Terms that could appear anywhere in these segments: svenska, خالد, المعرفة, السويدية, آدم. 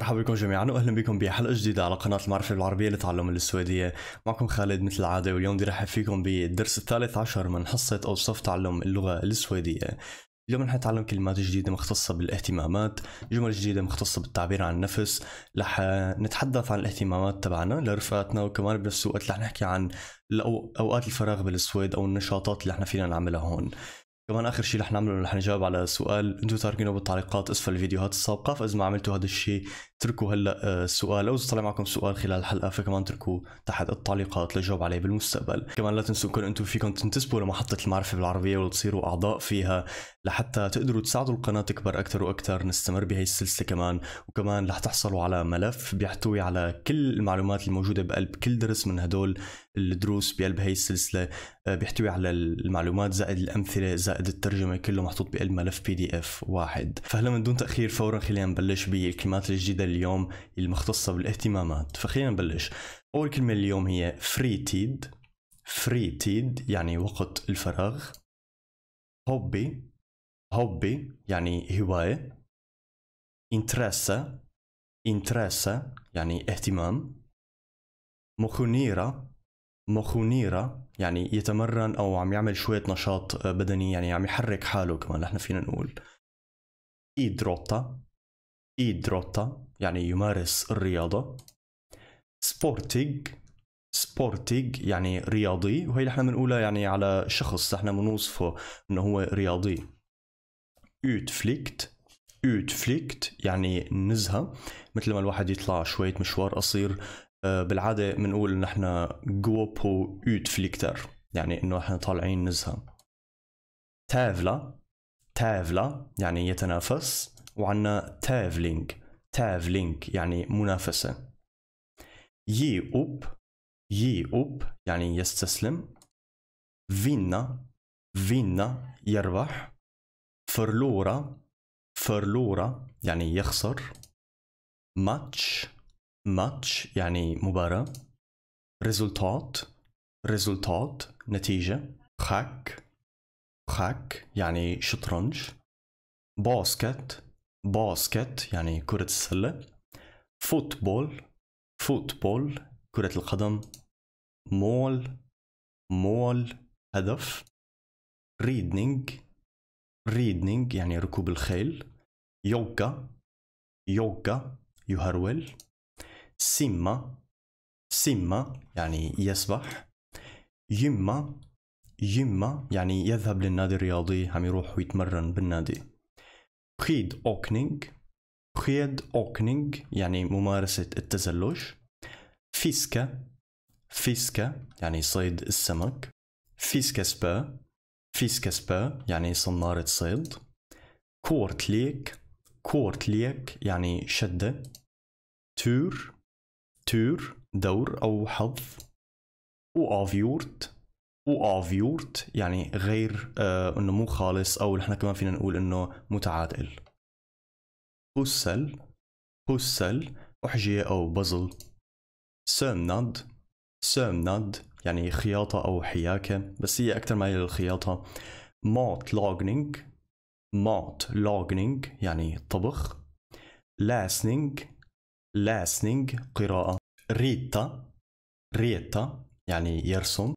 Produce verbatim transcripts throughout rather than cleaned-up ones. مرحبا بكم جميعا واهلا بكم بحلقه جديده على قناه المعرفه بالعربيه لتعلم السويديه. معكم خالد مثل العاده، واليوم بدي ارحب فيكم بالدرس الثالث عشر من حصه او صف تعلم اللغه السويديه. اليوم رح نتعلم كلمات جديده مختصه بالاهتمامات، جمل جديده مختصه بالتعبير عن النفس، رح نتحدث عن الاهتمامات تبعنا لرفقاتنا، وكمان بنفس الوقت رح نحكي عن اوقات الفراغ بالسويد او النشاطات اللي احنا فينا نعملها هون. كمان اخر شيء رح نعمله رح نجاوب على سؤال انتم تاركينه بالتعليقات اسفل الفيديوهات السابقه، فاذا ما عملتوا هذا الشيء اتركوا هلا السؤال، او اذا طلع معكم سؤال خلال الحلقه فكمان اتركوه تحت التعليقات لجاوب عليه بالمستقبل. كمان لا تنسوا كل انتم فيكم تنتسبوا لمحطه المعرفه بالعربيه وتصيروا اعضاء فيها لحتى تقدروا تساعدوا القناه تكبر اكثر واكثر، نستمر بهي السلسله كمان. وكمان رح تحصلوا على ملف بيحتوي على كل المعلومات الموجوده بقلب كل درس من هدول الدروس بقلب هي السلسله، بيحتوي على المعلومات زائد الامثله زائد الترجمه، كله محطوط بقلب ملف بي دي اف واحد. فهلا من دون تاخير فورا خلينا نبلش بالكلمات الجديده اليوم المختصه بالاهتمامات. فخلينا نبلش. اول كلمه اليوم هي فريتيد. فريتيد يعني وقت الفراغ. هوبي. هوبي يعني هوايه. انتراسا. انتراسا يعني اهتمام. مخونيرا. مخونيرا يعني يتمرن او عم يعمل شويه نشاط بدني، يعني عم يحرك حاله كمان احنا فينا نقول. ايدروتا. ايدروتا يعني يمارس الرياضه. سبورتيج. سبورتيج يعني رياضي، وهي اللي احنا بنقولها يعني على شخص احنا بنوصفه انه هو رياضي. اوتفليكت. اوتفليكت يعني نزهه، مثل ما الواحد يطلع شويه مشوار قصير بالعاده بنقول نحن جوبو اوتفليكتر، يعني انه احنا طالعين نزهه. تافلا. تافلا يعني يتنافس، وعنا تافلينج. تافلينج يعني منافسه. يي اوب. يي اوب يعني يستسلم. فينا. فينا يربح. فرلورا. فرلورا يعني يخسر. ماتش. ماتش يعني مباراة. ريزولتات. ريزولتات نتيجة. خاك. خاك يعني شطرنج. باسكت. باسكت يعني كرة السلة. فوتبول. فوتبول كرة القدم. مول. مول هدف. ريدنينج. ريدنينج يعني ركوب الخيل. يوغا. يوغا يهرول. سيما. سيما يعني يسبح. يما. يما يعني يذهب للنادي الرياضي، عم يروح ويتمرن بالنادي. خيد اوكنينج. خيد اوكنينج يعني ممارسة التزلج. فيسكا. فيسكا يعني صيد السمك. فيسكا سبا. فيسكا سبا يعني صنارة صيد. كورتليك. كورتليك يعني شدة. تور. تور دور أو حظ. وآفيورت. وآفيورت يعني غير آه إنه مو خالص، أو نحن كمان فينا نقول إنه متعادل. بوسل. بوسل أحجية أو بازل. سامناد. سامناد يعني خياطة أو حياكة، بس هي أكثر ما هي للخياطة. مات لاغنينج. مات لاغنينج يعني طبخ. لاسنينج. لاسنينج قراءة. ريتا. ريتا يعني يرسم.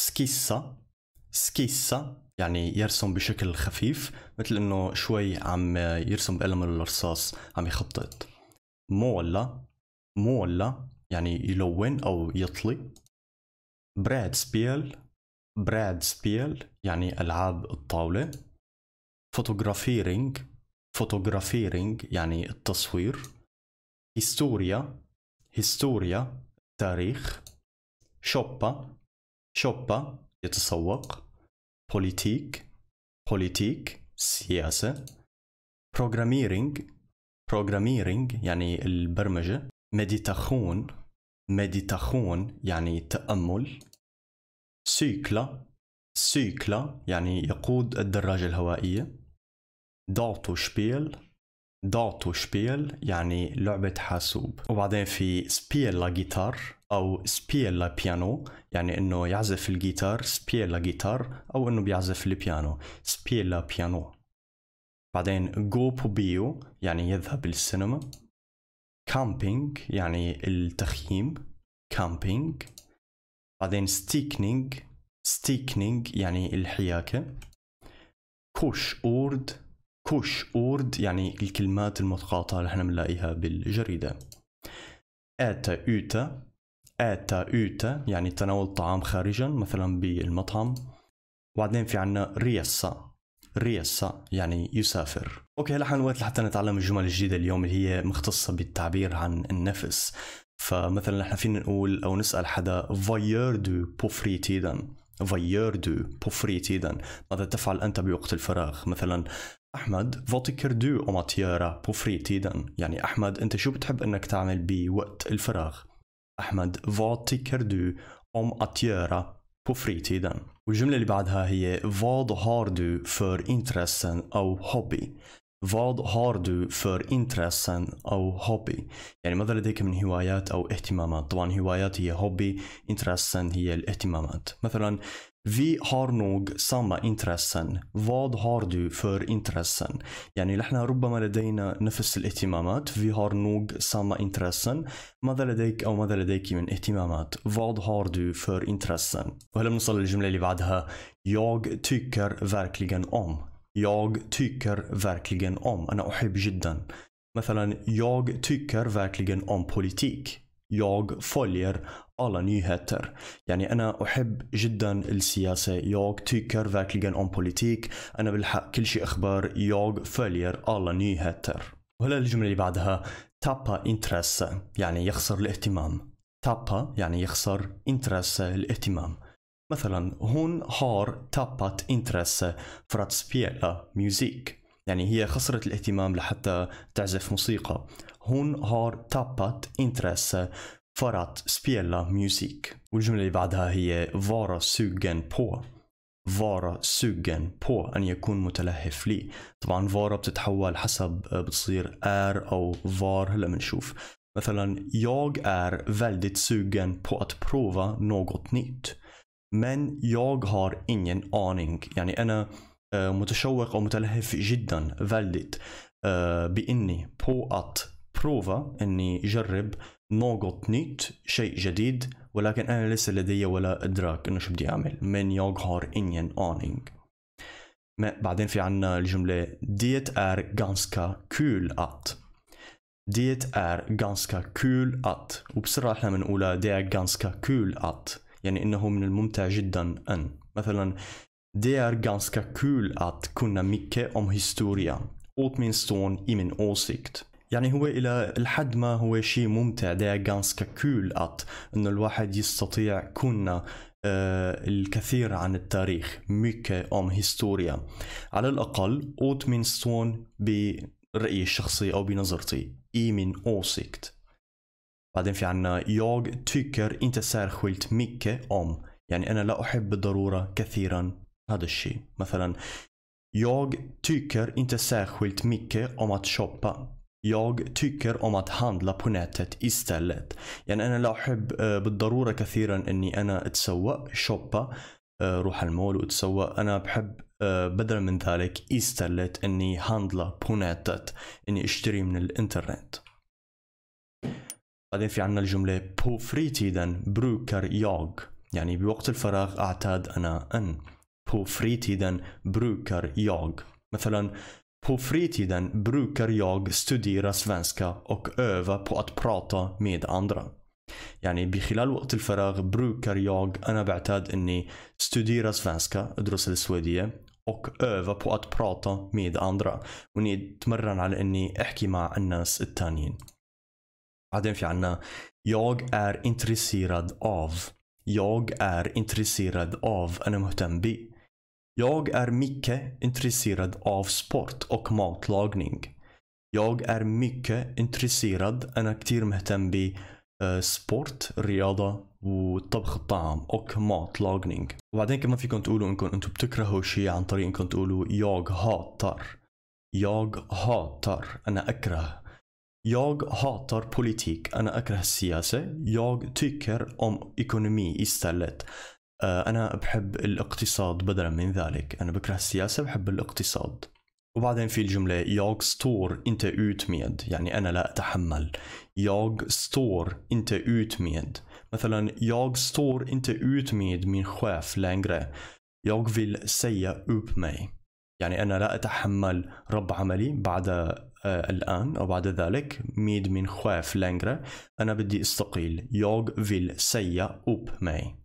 سكيسا. سكيسا يعني يرسم بشكل خفيف، مثل انه شوي عم يرسم بقلم الرصاص عم يخطط. مولا. مولا يعني يلون او يطلي. براد سبيل. براد سبيل يعني العاب الطاولة. فوتوغرافيرينج. فوتوغرافيرينج يعني التصوير. هيستوريا. هيستوريا تاريخ. شوبا. شوبا يتسوق. بوليتيك. بوليتيك سياسة. بروغراميرينج. بروغراميرينج يعني البرمجة. مديتاخون. مديتاخون يعني تأمل. سيكلا. سيكلا يعني يقود الدراجة الهوائية. داتوشبيل. داتوشبيل يعني لعبة حاسوب. وبعدين في سبيلا جيتار أو سبيلا بيانو، يعني إنه يعزف الجيتار. سبيلا جيتار أو إنه بيعزف البيانو. سبيلا بيانو. بعدين جو بوبيو يعني يذهب للسينما. كامبينج يعني التخييم كامبينج، بعدين ستيكنينج ستيكنينج يعني الحياكة، كوش اورد كوش اورد يعني الكلمات المتقاطعة اللي احنا بنلاقيها بالجريدة، آتا اوتا آتا اوتا يعني تناول الطعام خارجا مثلا بالمطعم، وبعدين في عنا رياسة رياسة يعني يسافر. اوكي هلا حنوقت لحتى نتعلم الجمل الجديدة اليوم اللي هي مختصة بالتعبير عن النفس، فمثلا احنا فينا نقول او نسأل حدا فاير دو بوفري تيدن فاير دو بوفري تيدن، ماذا تفعل أنت بوقت الفراغ؟ مثلا أحمد فاتيكر دو أماتيارا بوفري تيدن يعني أحمد أنت شو بتحب أنك تعمل بوقت الفراغ؟ أحمد فاتيكر دو أماتيارا بوفري تيدن. والجملة اللي بعدها هي فاد هاردو فور إنترسن أو هوبي فاد هاردو فور إنترسن أو هوبي يعني ماذا لديك من هوايات أو اهتمامات. طبعا هوايات هي هوبي، إنترسن هي الاهتمامات. مثلا في هارنوغ ساما إنترسن فاد هاردو فور إنترسن يعني نحن ربما لدينا نفس الاهتمامات. في هارنوغ ساما إنترسن ماذا لديك أو ماذا لديك من اهتمامات، فاد هاردو فور إنترسن. وهلا بنوصل للجملة اللي بعدها ياغ تيكر فيركليغن أوم ياغ تيكر فيركليغن أوم أنا أحب جدا. مثلا ياغ تيكر فيركليغن أوم بوليتيك ياغ فولير ألا نيوهاتر يعني أنا أحب جدا السياسة. ياغ تيكر فيركليغن أوم بوليتيك أنا بلحق كل شيء أخبار ياغ فولير ألا نيوهاتر. وهلا الجملة اللي بعدها تابا إنترسة يعني يخسر الاهتمام، تابا يعني يخسر إنترسة الاهتمام. مثلا هون هار تابت إنترسة فرات سبيلا ميوزيك يعني هي خسرت الاهتمام لحتى تعزف موسيقى. هون هار تابت إنترسة فرات سبيلا ميوزيك. والجملة اللي بعدها هي فارا سوغن بو فارا سوغن بو أن يكون متلهف لي. طبعا فارا بتتحول حسب بتصير آر أو فار هلا بنشوف. مثلا ياغ آر väldigt sugen på att prova något nytt من ياغ هار إنين آنينج يعني أنا متشوق أو متلهف جدا فالدت بإني بو أت بروفا إني جرب نوغوت نيت شيء جديد ولكن أنا لسه لدي ولا إدراك إنه شو بدي أعمل من ياغ هار إنين آنينج. بعدين في عنا الجملة ديت آر غانسكا كول أت ديت آر غانسكا كول أت وبسرعة إحنا بنقولها دير غانسكا كول أت يعني إنه من الممتع جدا أن. مثلا Det är ganska kul att kunna mycket om historia åtminstone i min åsikt يعني هو إلى الحد ما هو شيء ممتع. Det är ganska kul att إنه الواحد يستطيع كنا الكثير عن التاريخ mycket om historia على الأقل åtminstone برأيي الشخصي أو بنظرتي i min åsikt. بعدين في عنا jag tycker inte särskilt mycket om يعني أنا لا أحب بالضرورة كثيرا هذا الشيء. مثلا jag tycker inte särskilt mycket om att shoppa jag tycker om att handla på nätet istället يعني أنا لا أحب بالضرورة كثيرا أني أنا أتسوق shoppa روح المول وأتسوق. أنا بحب بدلا من ذلك istället أني handla på nätet أني أشتري من الإنترنت. بعدين في عنا الجملة på fritiden brukar jag يعني بوقت الفراغ أعتاد أنا أن. på fritiden brukar jag مثلا på fritiden brukar jag studera svenska och öva på att prata med andra يعني بخلال وقت الفراغ brukar jag أنا بعتاد أني studera svenska أدرس السويدية och öva på att prata med andra وأني أتمرن على أني أحكي مع الناس التانيين. بعدين في عنا jag är intresserad av jag är intresserad av أنا مهتم ب. Jag är mycket intresserad av sport och matlagning. Jag är mycket intresserad أنا كتير مهتم ب sport رياضة وطبخ الطعام och matlagning. وبعدين كمان فيكم تقولوا إنكم أنتم بتكرهوا شيء عن طريق إنكم تقولوا jag hatar jag hatar أنا أكره. Jag hatar politik أنا أكره السياسة. jag tycker om ekonomi istället أنا بحب الاقتصاد بدلا من ذلك. أنا بكره السياسة بحب الاقتصاد. وبعدين في الجملة jag står inte ut med، يعني أنا لا أتحمل. jag står inte ut med. مثلا jag står inte ut med min chef längre. jag vill säga upp mig، يعني أنا لا أتحمل رب عملي بعد آه الآن أو بعد ذلك. med min chef längre، أنا بدي استقيل. jag vill säga upp mig.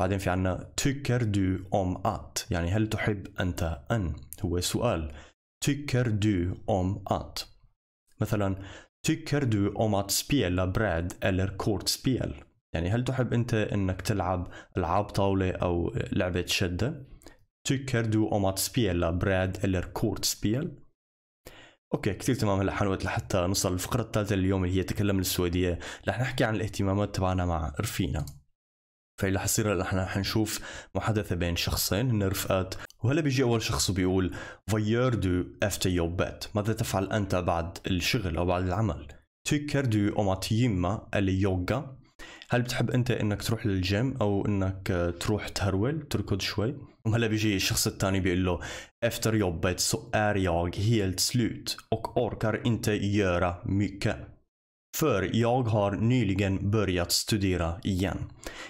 بعدين في عنا tycker du om att، يعني هل تحب أنت أن، هو سؤال. tycker du om att. مثلا tycker du om att spela bräd eller kortspel، يعني هل تحب أنت أنك تلعب ألعاب طاولة أو لعبة شدة. tycker du om att spela bräd eller kortspel. اوكي كثير تمام. هلا حنوقت لحتى نوصل للفقرة الثالثة لليوم اللي هي تكلم السويدية. رح نحكي عن الاهتمامات تبعنا مع رفيقنا. فاللي حصير هلا احنا حنشوف محادثة بين شخصين هن رفقات، وهلا بيجي أول شخص وبيقول فاير دو افتر يور بيت، ماذا تفعل أنت بعد الشغل أو بعد العمل؟ تيكر دو أمات يما اليوغا، هل بتحب أنت إنك تروح للجيم أو إنك تروح تهرول تركض شوي؟ وهلا بيجي الشخص الثاني بيقول له افتر يور بيت سو ار ياغ هيلت سلوت och orkar inte göra mycket. för jag har nyligen börjat studera igen،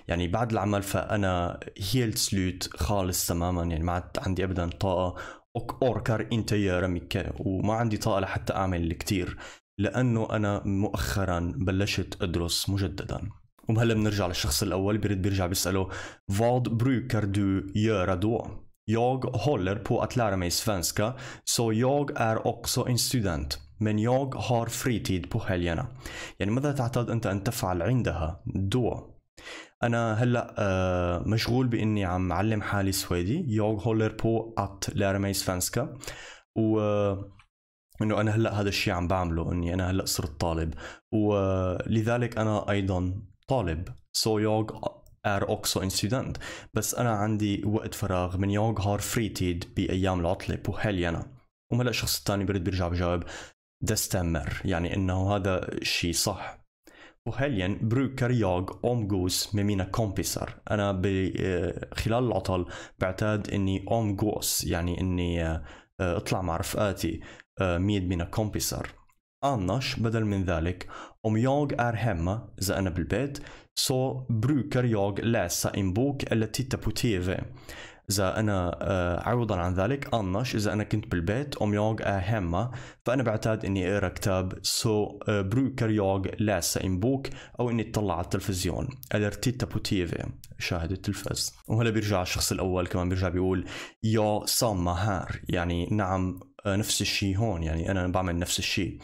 يعني بعد العمل فأنا helt slut خالص تماما، يعني ما عاد عندي أبدا طاقة. och orkar inte göra mycket، وما عندي طاقة لحتى أعمل كتير لأنه أنا مؤخرا بلشت أدرس مجددا. وهلا بنرجع للشخص الأول، برد بيرجع بيسأله vad brukar du göra då؟ jag håller på att lära mig svenska så jag är också en student. من يوغ هار فريتيد بوهليانا، يعني ماذا تعتاد أنت أن تفعل عندها دو؟ أنا هلأ مشغول بإني عم علم حالي سويدي. يوغ هولر بو أت لارمي سفنسكا، و إنه أنا هلأ هذا الشيء عم بعمله، إني أنا هلأ صرت طالب ولذلك أنا أيضا طالب. سو يوغ ار أوكسو إنسيدنت، بس أنا عندي وقت فراغ. من يوغ هار فريتيد بأيام العطلة بوهليانا. وهلأ الشخص الثاني برد بيرجع بجاوب دستمر، يعني انه هذا الشيء صح. وهليا بروكر ياغ أومغوس ميمينا كومبيسر، انا خلال العطل بعتاد اني أومغوس، يعني اني اطلع مع رفقاتي ميد مينا كومبيسر. انش بدل من ذلك ام ياغ ار هما، اذا انا بالبيت سو بروكر ياغ لاسا ان بوك الا تيتا بو تيفي، إذا أنا عوضا عن ذلك أنش إذا أنا كنت بالبيت أم يوغ أهمة فأنا بعتاد إني أقرأ كتاب. سو بروكر يوغ لاسا إن بوك، أو إني أطلع على التلفزيون ألرتيتا بوتيفي، شاهد التلفاز. وهلا بيرجع الشخص الأول كمان بيرجع بيقول يا سامة هار، يعني نعم نفس الشيء هون، يعني أنا بعمل نفس الشيء.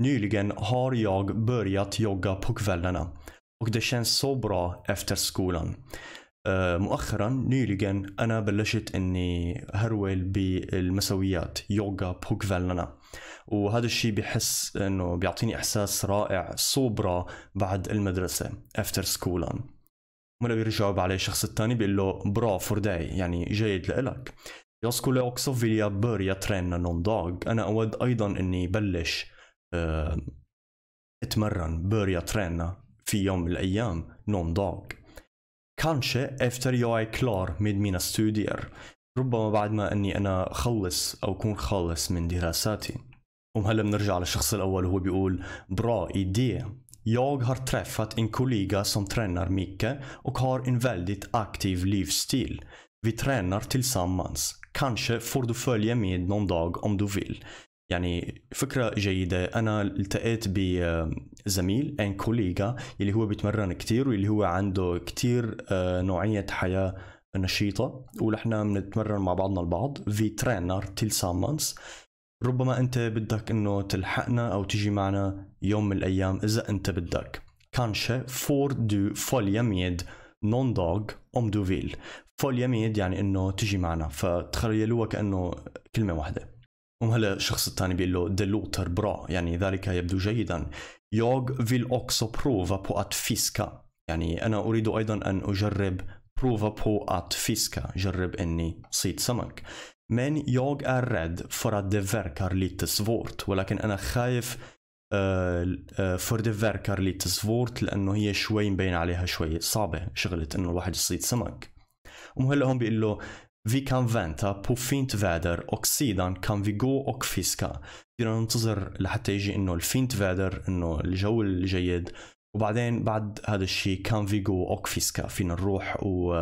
نيليجن هار يوغ بوريات يوغا بوكفلنا وكدشان صبرا أفتر سكولا، مؤخرا نيليجن أنا بلشت أني هرول بالمسويات يوغا بوكفالنا، وهذا الشيء بحس أنه بيعطيني إحساس رائع صبرا بعد المدرسة after school. ولا بيرجعوا عليه الشخص الثاني بيقول له برا فور داي، يعني جيد لإلك. يا سكولا أوكسو فيليا بوريا ترينا نون داغ، أنا أود أيضا أني بلش أتمرن بوريا ترينا في يوم من الأيام نون داغ. kanske efter jag är klar med mina studier، ربما بعد ما اني انا خلص او كون خالص من دراساتي. وهلا بنرجع للشخص الاول وهو بيقول bra idé. jag har träffat en kollega som tränar mycket och har en väldigt aktiv livsstil. vi tränar tillsammans. kanske får du följa med någon dag om du vill. يعني فكرة جيدة، أنا التقيت بزميل أن كوليغا اللي هو بيتمرن كتير واللي هو عنده كتير نوعية حياة نشيطة، ونحن بنتمرن مع بعضنا البعض. في ترينر تيلسامانس، ربما أنت بدك إنه تلحقنا أو تجي معنا يوم من الأيام إذا أنت بدك. كانشي فور دو فوليا ميد نون داغ أم دو فيل. فوليا ميد يعني إنه تجي معنا، فتخيلوها كأنه كلمة واحدة. وهلا الشخص الثاني بيقول له دلوتر برا، يعني ذلك يبدو جيدا. يوغ فيل اوكسو بروفا بو ات فيسكا، يعني انا اريد ايضا ان اجرب بروفا بو ات فيسكا، جرب اني صيد سمك. من يوغ ار ريد فور دي فيركار ليت سفورت، ولكن انا خايف فور دي فيركار ليت سفورت لانه هي شوي مبين عليها شوي صعبه شغله انه الواحد يصيد سمك. وهلا هون بيقول له Vi kan vänta på fint väder och sedan kan vi gå och fiska. بدينا ننتظر لحتى يجي انه الفينت فادر، انه الجو الجيد، وبعدين بعد هذا الشيء كان في جو och fiska. فينا نروح و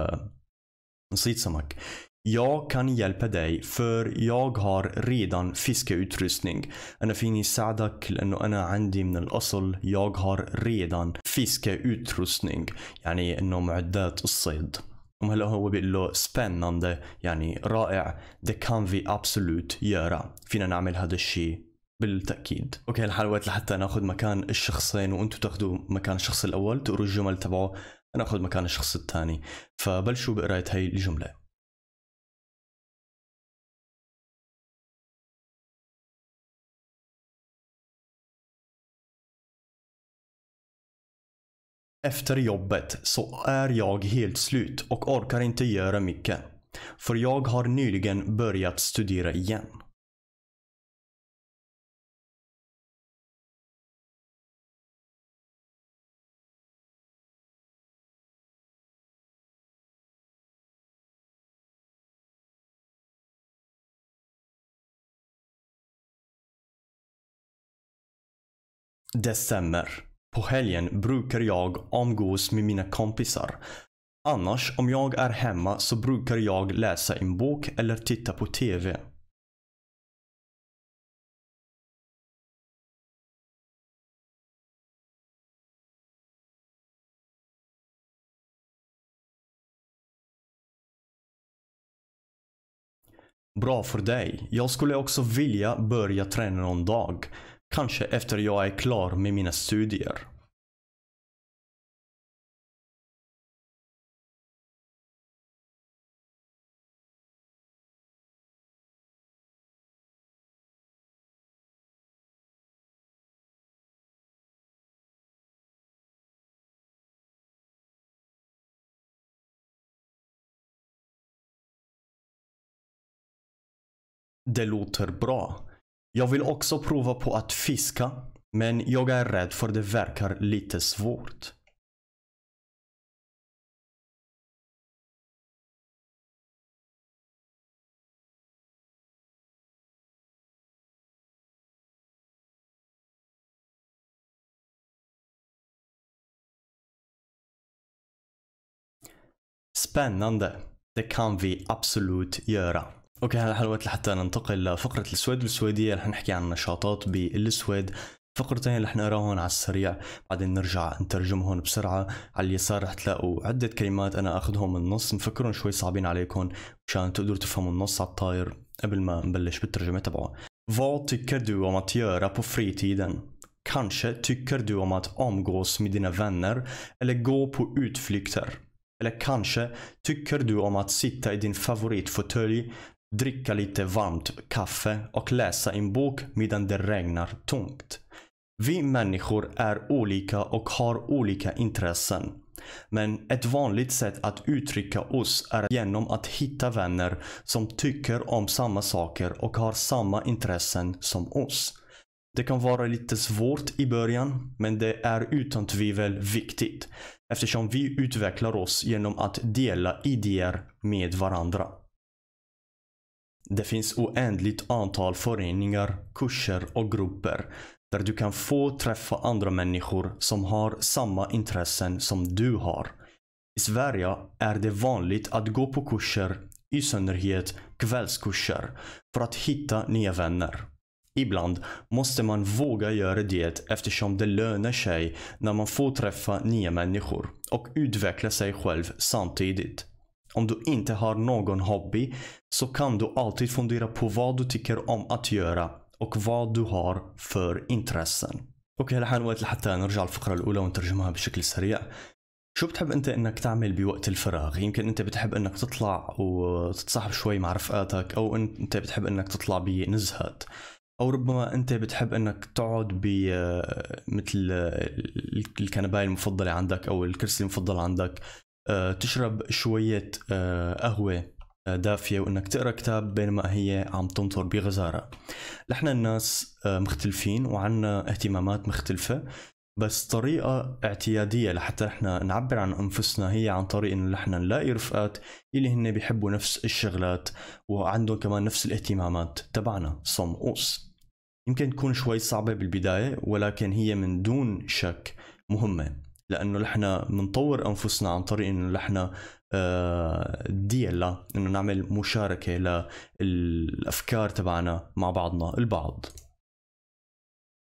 نصيد سمك. Jag kan hjälpa dig för jag har redan fiskeutrustning. أنا فيني ساعدك لأنه أنا عندي من الأصل jag har redan fiskeutrustning، يعني إنه معدات الصيد. وهلا هو بيقول له spännande، يعني رائع. Det kan vi absolut göra. فينا نعمل هذا الشيء بالتأكيد. اوكي الحلوات لحتى ناخذ مكان الشخصين وانتم تاخذوا مكان الشخص الأول، تقروا الجمل تبعه، ناخذ مكان الشخص الثاني. فبلشوا بقراية هاي الجملة. Efter jobbet så är jag helt slut och orkar inte göra mycket. För jag har nyligen börjat studera igen. Det stämmer. På helgen brukar jag omgås med mina kompisar. Annars om jag är hemma så brukar jag läsa en bok eller titta på T V. Bra för dig. Jag skulle också vilja börja träna någon dag. Kanske efter jag är klar med mina studier. Det låter bra. Jag vill också prova på att fiska, men jag är rädd för det verkar lite svårt. Spännande. Det kan vi absolut göra. اوكي هلا حلوات لحتى ننتقل لفقرة السويد والسويدية. رح نحكي عن نشاطات بالسويد، فقرتين اللي رح نقراهم على السريع بعدين نرجع نترجمهم بسرعة. على اليسار رح تلاقوا عدة كلمات انا اخذهم من النص، مفكرهم شوي صعبين عليكم مشان تقدروا تفهموا النص على الطاير قبل ما نبلش بالترجمة تبعه. Vad tycker du om att göra på fritiden? Kanske tycker du om att omgås med dina vänner eller gå på utflykter. Eller kanske tycker du om att sitta i din favoritfåtölj, dricka lite varmt kaffe och läsa en bok medan det regnar tungt. Vi människor är olika och har olika intressen. Men ett vanligt sätt att uttrycka oss är genom att hitta vänner som tycker om samma saker och har samma intressen som oss. Det kan vara lite svårt i början, men det är utan tvivel viktigt eftersom vi utvecklar oss genom att dela idéer med varandra. Det finns oändligt antal föreningar, kurser och grupper där du kan få träffa andra människor som har samma intressen som du har. I Sverige är det vanligt att gå på kurser, i synnerhet kvällskurser, för att hitta nya vänner. Ibland måste man våga göra det eftersom det lönar sig när man får träffa nya människor och utveckla sig själv samtidigt. Om du inte har någon hobby så kan du alltid fundera på vad du tycker om att göra och vad du har för intressen. اوكي هلا حان وقت لحتى نرجع الفقرة الأولى ونترجمها بشكل سريع. شو بتحب أنت إنك تعمل بوقت الفراغ؟ يمكن أنت بتحب إنك تطلع وتتصاحب شوي مع رفقاتك، أو أنت بتحب إنك تطلع بنزهات، أو ربما أنت بتحب إنك تقعد بمثل الكنباية المفضلة عندك أو الكرسي المفضل عندك، تشرب شوية قهوة دافية وإنك تقرأ كتاب بينما هي عم تمطر بغزارة. نحن الناس مختلفين وعنا اهتمامات مختلفة، بس طريقة اعتيادية لحتى احنا نعبر عن انفسنا هي عن طريق انه احنا نلاقي رفقات اللي هن بيحبوا نفس الشغلات وعندهم كمان نفس الاهتمامات تبعنا. some us يمكن تكون شوي صعبة بالبداية، ولكن هي من دون شك مهمة، لأنه نحن بنطور أنفسنا عن طريق إنه نحن ديالا إنه نعمل مشاركة للأفكار تبعنا مع بعضنا البعض.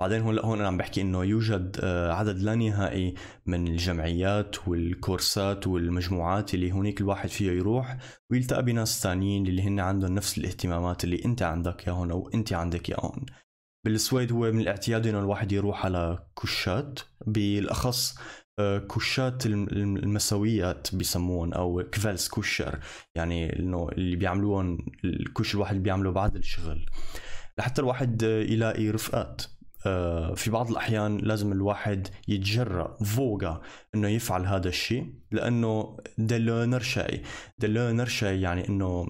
بعدين هون هون أنا عم بحكي إنه يوجد عدد لا نهائي من الجمعيات والكورسات والمجموعات اللي هونيك الواحد فيه يروح ويلتقى بناس ثانيين اللي هن عندهم نفس الاهتمامات اللي أنت عندك يا هون أو أنت عندك يا هون. بالسويد هو من الاعتياد انه الواحد يروح على كشات، بالاخص كشات المسويات بيسمون او كفالس كوشر، يعني انه اللي بيعملون الكش الواحد اللي بيعمله بعد الشغل، لحتى الواحد يلاقي رفقات. في بعض الاحيان لازم الواحد يتجرأ فوقا انه يفعل هذا الشيء، لانه دلونرشاي دلونرشاي يعني انه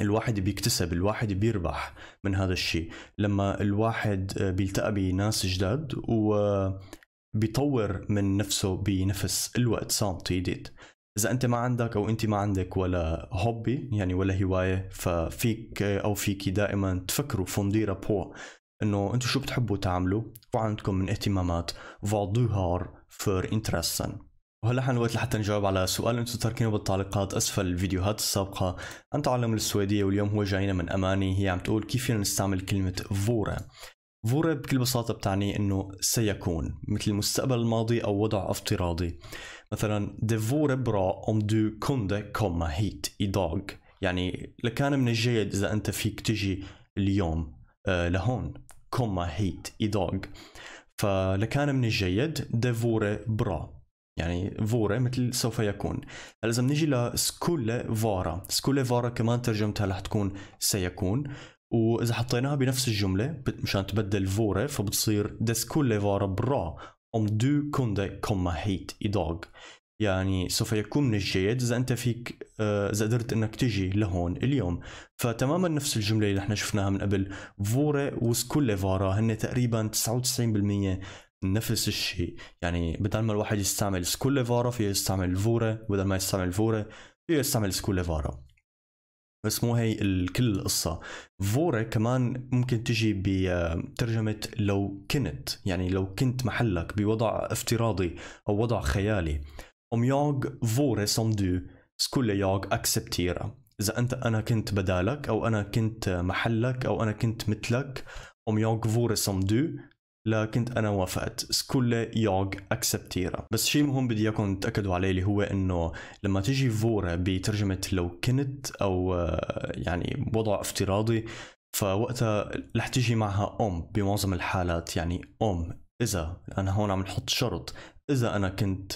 الواحد بيكتسب، الواحد بيربح من هذا الشيء لما الواحد بيلتقى بناس جداد وبيطور من نفسه بنفس الوقت. سامتيديت إذا أنت ما عندك أو أنت ما عندك ولا هوبي يعني ولا هواية، ففيك أو فيكي دائما تفكروا فونديرا بو إنه أنتوا شو بتحبوا تعملوا وعندكم من اهتمامات فادوهار فور انترسن. وهلا حان الوقت لحتى نجاوب على سؤال انتم تركينه بالتعليقات اسفل الفيديوهات السابقه عن تعلم السويديه، واليوم هو جاينا من اماني. هي عم تقول كيف فينا نستعمل كلمه فورا. فورا بكل بساطه بتعني انه سيكون، مثل المستقبل الماضي او وضع افتراضي. مثلا دي فورا برا ام دو كوندي كوما هيت ايداغ، يعني لكان من الجيد اذا انت فيك تجي اليوم أه لهون كوما هيت ايداغ، فلكان من الجيد دي فورا برا يعني فورة مثل سوف يكون. هلا إذا بنيجي لسكولة فارا، سكولة فارا كمان ترجمتها رح تكون سيكون، وإذا حطيناها بنفس الجملة مشان تبدل فورة فبتصير دسكولة فارا برا أم دو كوندي كوما هيت إيداغ، يعني سوف يكون من الجيد إذا أنت فيك إذا قدرت إنك تجي لهون اليوم. فتماما نفس الجملة اللي احنا شفناها من قبل، فورة وسكولة فارا هن تقريبا تسعة وتسعين بالمية نفس الشيء، يعني بدل ما الواحد يستعمل سكولة فارا فيه يستعمل فورة، وبدل ما يستعمل فورة فيه يستعمل سكولة فارا. بس مو هي الكل القصة، فورة كمان ممكن تجي بترجمة لو كنت، يعني لو كنت محلك بوضع افتراضي أو وضع خيالي. أم ياغ فورة سم دو سكولة ياغ أكسبتيرا، إذا أنت أنا كنت بدالك أو أنا كنت محلك أو أنا كنت مثلك، أم ياغ فورة سم دو لا كنت أنا وافقت سكولة ياغ أكسبتيرا. بس شيء مهم بدي إياكم تتأكدوا عليه اللي هو إنه لما تجي فورة بترجمة لو كنت أو يعني وضع افتراضي، فوقتها رح تجي معها أم بمعظم الحالات، يعني أم إذا، أنا هون عم نحط شرط، إذا أنا كنت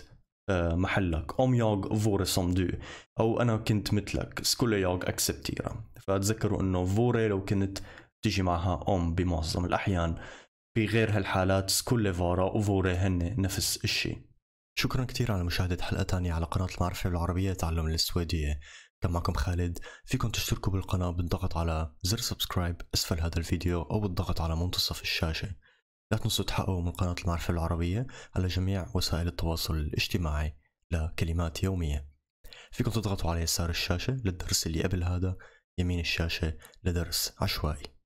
محلك أم ياغ فورة سم دو، أو أنا كنت مثلك سكولة ياغ أكسبتيرا. فتذكروا إنه فورة لو كنت تجي معها أم بمعظم الأحيان، بغير هالحالات سكولة فارا وفورة هن نفس الشيء. شكرا كثير على مشاهدة حلقة تانية على قناة المعرفة بالعربية تعلم السويدية. كان معكم خالد، فيكم تشتركوا بالقناة بالضغط على زر سبسكرايب اسفل هذا الفيديو أو بالضغط على منتصف الشاشة. لا تنسوا تحققوا من قناة المعرفة بالعربية على جميع وسائل التواصل الاجتماعي لكلمات يومية. فيكم تضغطوا على يسار الشاشة للدرس اللي قبل هذا، يمين الشاشة لدرس عشوائي.